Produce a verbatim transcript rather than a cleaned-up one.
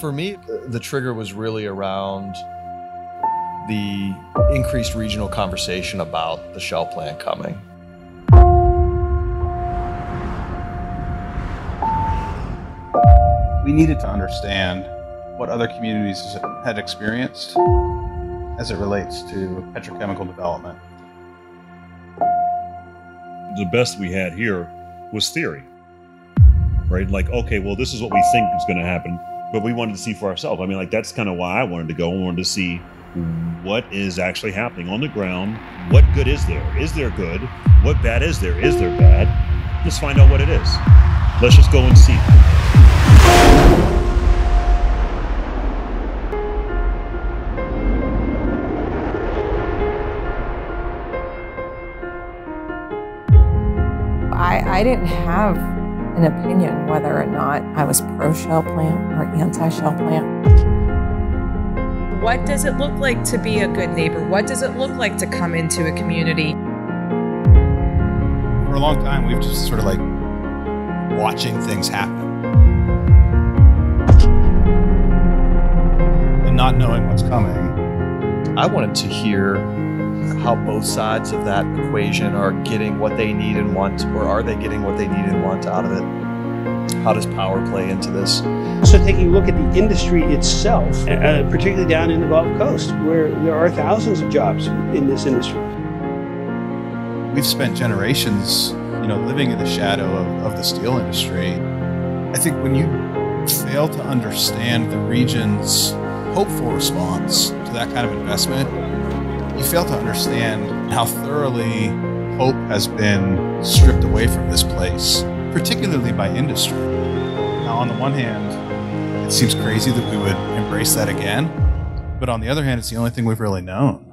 For me, the trigger was really around the increased regional conversation about the Shell plant coming. We needed to understand what other communities had experienced as it relates to petrochemical development. The best we had here was theory, right? Like, okay, well, this is what we think is going to happen, but we wanted to see for ourselves. I mean, like, that's kind of why I wanted to go. I wanted to see what is actually happening on the ground. What good is there? Is there good? What bad is there? Is there bad? Let's find out what it is. Let's just go and see. I, I didn't have an opinion whether or not I was pro-Shell plant or anti-Shell plant. What does it look like to be a good neighbor? What does it look like to come into a community? For a long time, we've just sort of like watching things happen and not knowing what's coming. I wanted to hear how both sides of that equation are getting what they need and want, or are they getting what they need and want out of it? How does power play into this? So taking a look at the industry itself, uh, particularly down in the Gulf Coast, where there are thousands of jobs in this industry. We've spent generations, you know, living in the shadow of, of the steel industry. I think when you fail to understand the region's hopeful response to that kind of investment, you fail to understand how thoroughly hope has been stripped away from this place, particularly by industry. Now, on the one hand, it seems crazy that we would embrace that again, but on the other hand, it's the only thing we've really known.